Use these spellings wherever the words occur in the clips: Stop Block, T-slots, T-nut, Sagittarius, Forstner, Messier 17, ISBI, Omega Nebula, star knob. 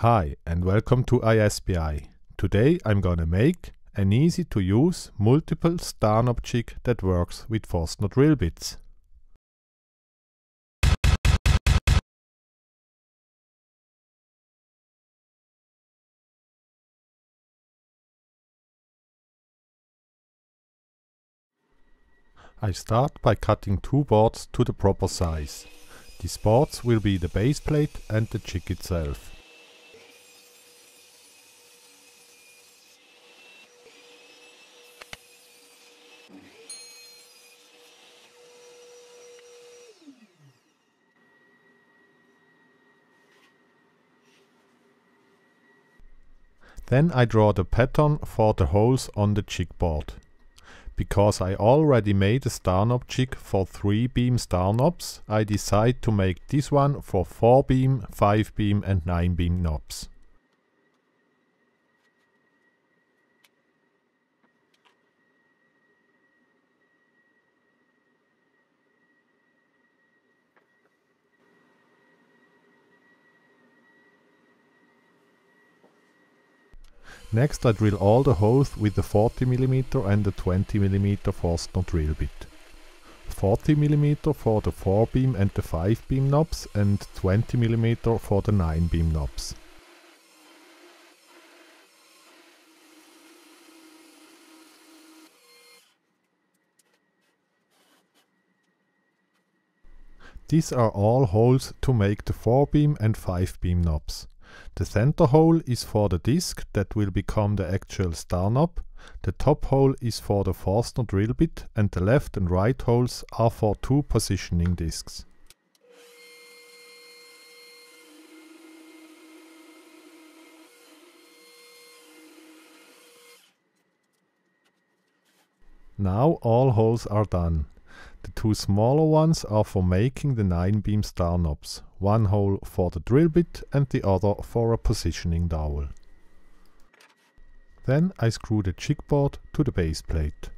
Hi and welcome to ISBI. Today I'm gonna make an easy to use multiple stand-up jig that works with Forstner drill bits. I start by cutting two boards to the proper size. These boards will be the base plate and the jig itself. Then I draw the pattern for the holes on the jig board. Because I already made a stand-up jig for 3-beam stand-ups, I decide to make this one for 4-beam, 5-beam and 9-beam knobs. Next I drill all the holes with the 40mm and the 20mm Forstner drill bit. 40mm for the 4-beam and the 5-beam knobs and 20mm for the 9-beam knobs. These are all holes to make the 4-beam and 5-beam knobs. The center hole is for the disc that will become the actual star knob, the top hole is for the Forstner drill bit and the left and right holes are for two positioning discs. Now all holes are done. The two smaller ones are for making the 9-beam star knobs, one hole for the drill bit and the other for a positioning dowel. Then I screw the jig board to the base plate.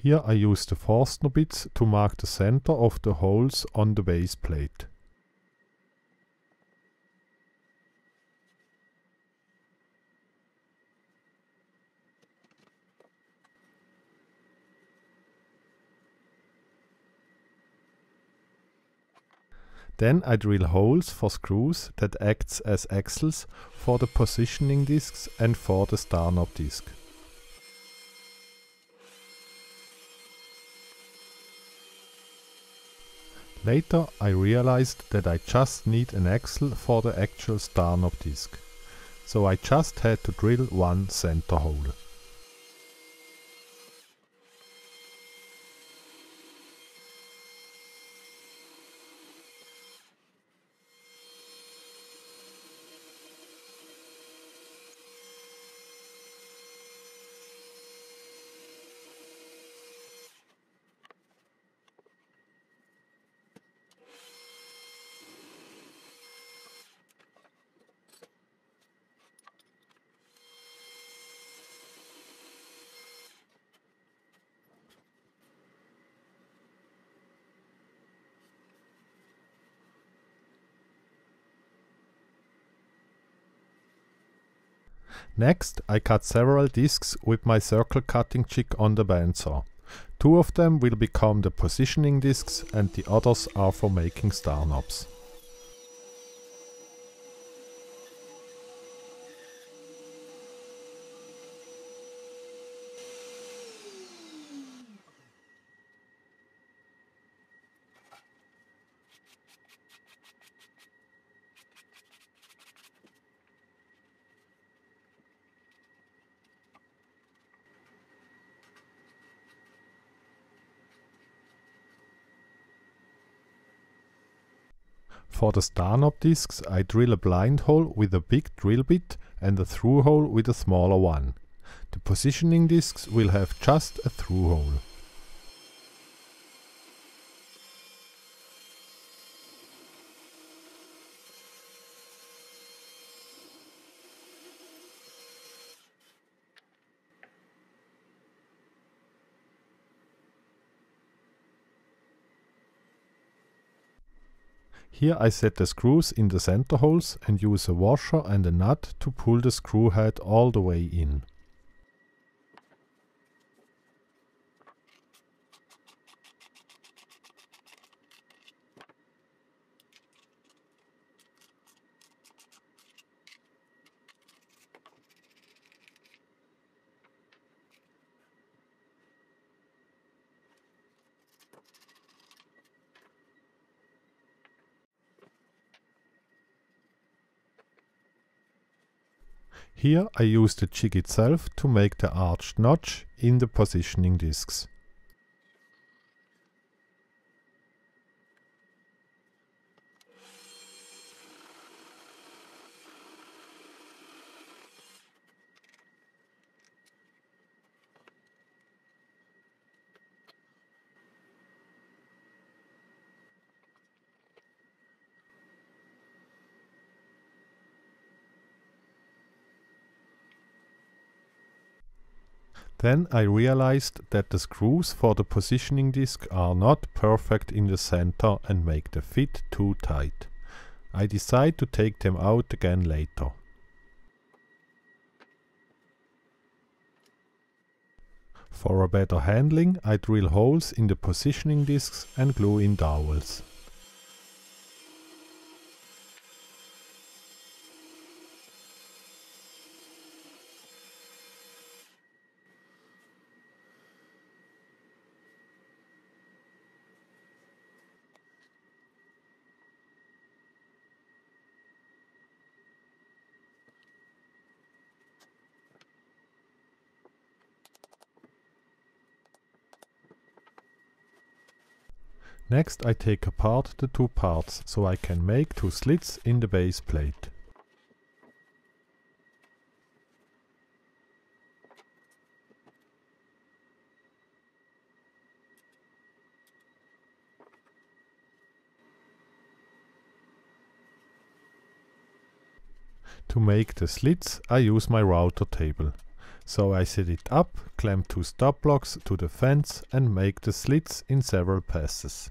Here I use the Forstner bits to mark the center of the holes on the base plate. Then I drill holes for screws that acts as axles for the positioning discs and for the star knob disc. Later I realized that I just need an axle for the actual star knob disc, so I just had to drill one center hole. Next, I cut several discs with my circle cutting jig on the bandsaw. Two of them will become the positioning discs and the others are for making star knobs. For the star-knob discs, I drill a blind hole with a big drill bit and a through hole with a smaller one. The positioning discs will have just a through hole. Here I set the screws in the center holes and use a washer and a nut to pull the screw head all the way in. Here I use the jig itself to make the arched notch in the positioning discs. Then I realized that the screws for the positioning disc are not perfect in the center and make the fit too tight. I decide to take them out again later. For a better handling, I drill holes in the positioning discs and glue in dowels. Next I take apart the two parts, so I can make two slits in the base plate. To make the slits, I use my router table. So I set it up, clamp two stop blocks to the fence and make the slits in several passes.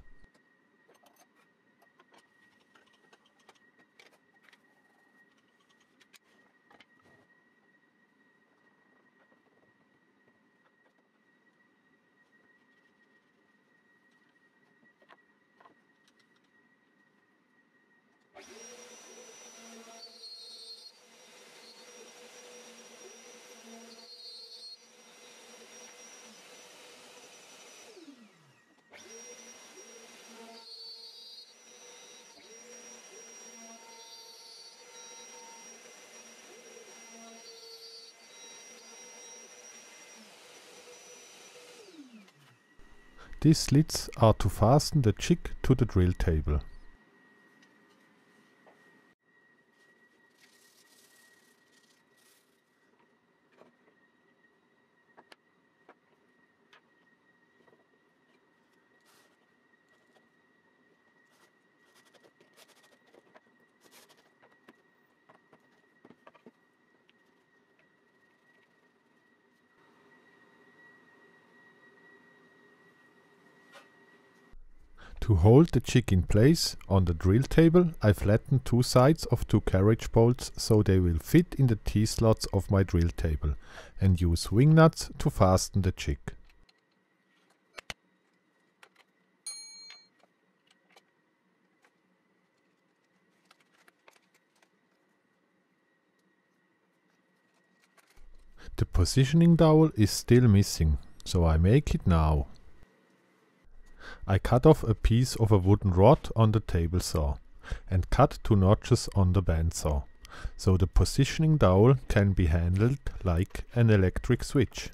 These slits are to fasten the jig to the drill table. To hold the jig in place on the drill table, I flatten two sides of two carriage bolts so they will fit in the T-slots of my drill table, and use wing nuts to fasten the jig. The positioning dowel is still missing, so I make it now. I cut off a piece of a wooden rod on the table saw and cut two notches on the bandsaw, so the positioning dowel can be handled like an electric switch.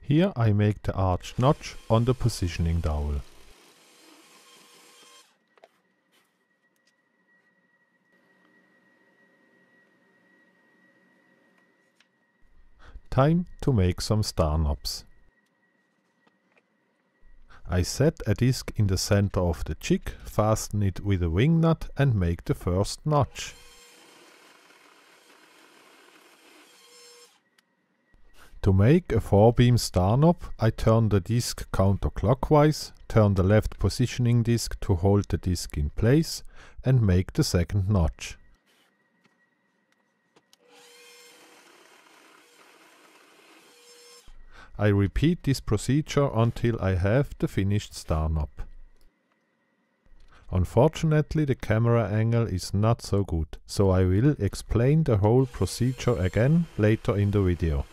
Here I make the arched notch on the positioning dowel. Time to make some star knobs. I set a disc in the center of the jig, fasten it with a wing nut and make the first notch. To make a 4-beam star knob, I turn the disc counterclockwise, turn the left positioning disc to hold the disc in place and make the second notch. I repeat this procedure until I have the finished star knob. Unfortunately, the camera angle is not so good, so I will explain the whole procedure again later in the video.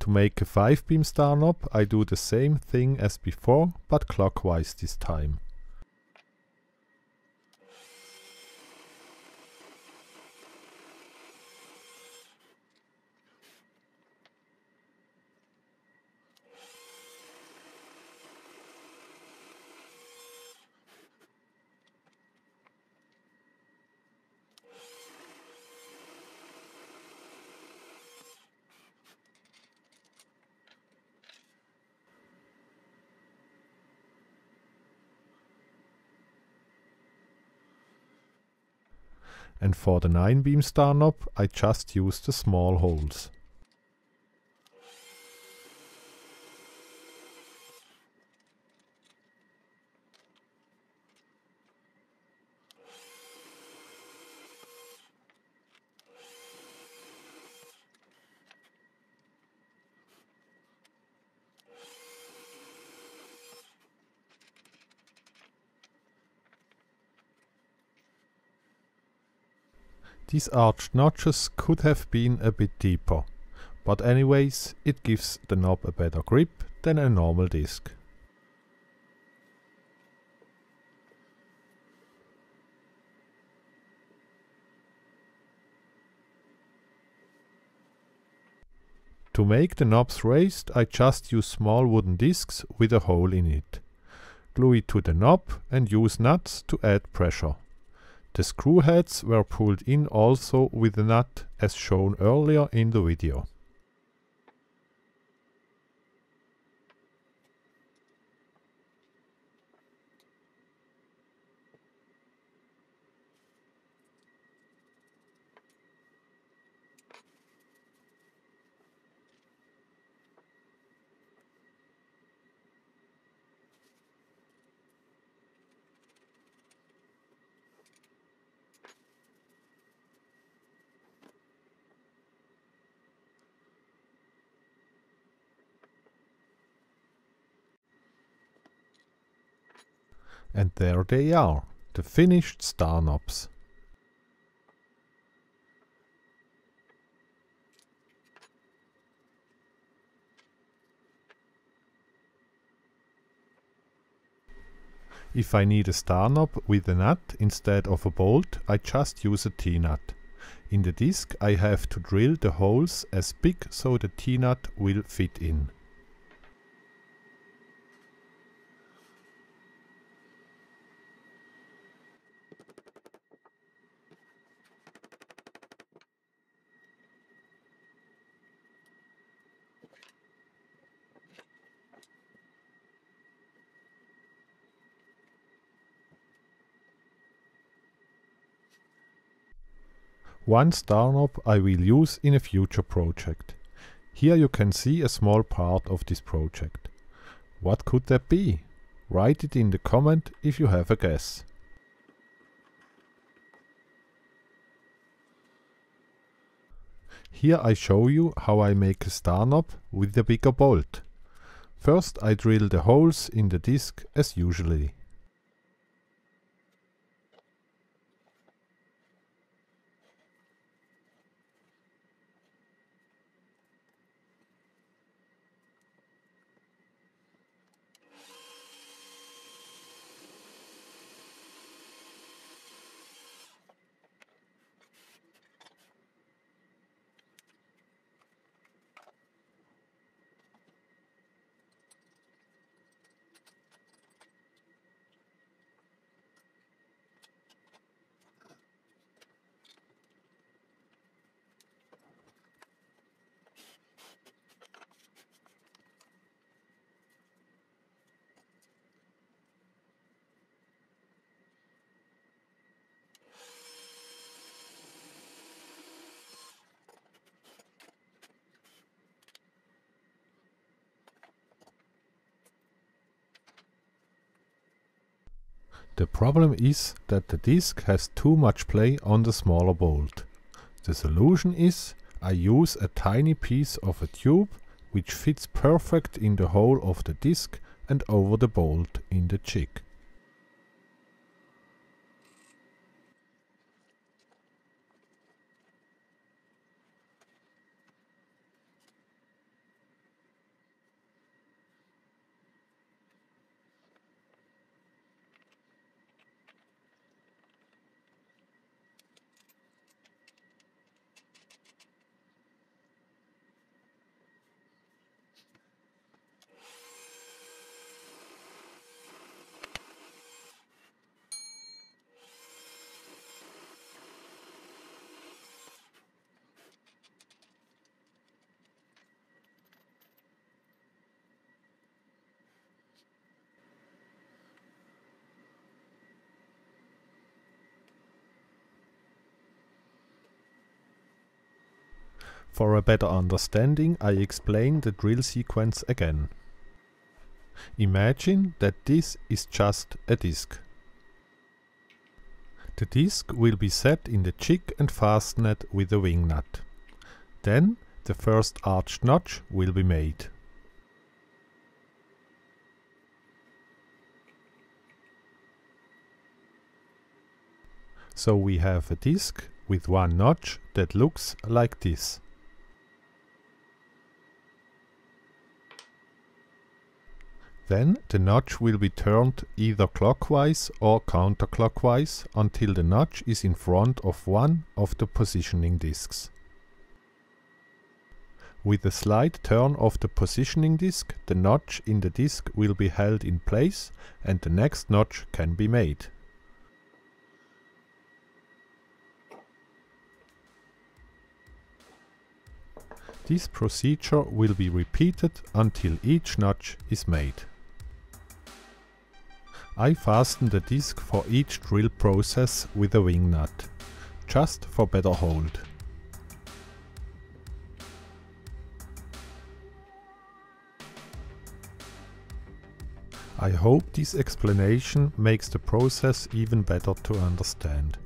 To make a 5-beam star knob, I do the same thing as before, but clockwise this time. And for the 9-beam star knob, I just use the small holes. These arched notches could have been a bit deeper, but anyways, it gives the knob a better grip than a normal disc. To make the knobs raised, I just use small wooden discs with a hole in it. Glue it to the knob and use nuts to add pressure. The screw heads were pulled in also with a nut, as shown earlier in the video. And there they are, the finished star knobs. If I need a star knob with a nut instead of a bolt, I just use a T-nut. In the disc I have to drill the holes as big so the T-nut will fit in. One star knob I will use in a future project. Here you can see a small part of this project. What could that be? Write it in the comment if you have a guess. Here I show you how I make a star knob with a bigger bolt. First I drill the holes in the disk as usually. The problem is that the disk has too much play on the smaller bolt. The solution is I use a tiny piece of a tube which fits perfect in the hole of the disk and over the bolt in the jig. For a better understanding, I explain the drill sequence again. Imagine that this is just a disk. The disk will be set in the jig and fastened with a wing nut. Then the first arched notch will be made. So we have a disk with one notch that looks like this. Then the notch will be turned either clockwise or counterclockwise until the notch is in front of one of the positioning discs. With a slight turn of the positioning disc, the notch in the disc will be held in place and the next notch can be made. This procedure will be repeated until each notch is made. I fasten the disc for each drill process with a wing nut, just for better hold. I hope this explanation makes the process even better to understand.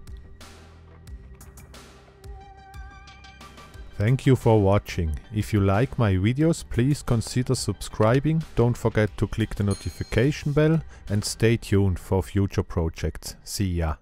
Thank you for watching. If you like my videos, please consider subscribing, don't forget to click the notification bell and stay tuned for future projects. See ya!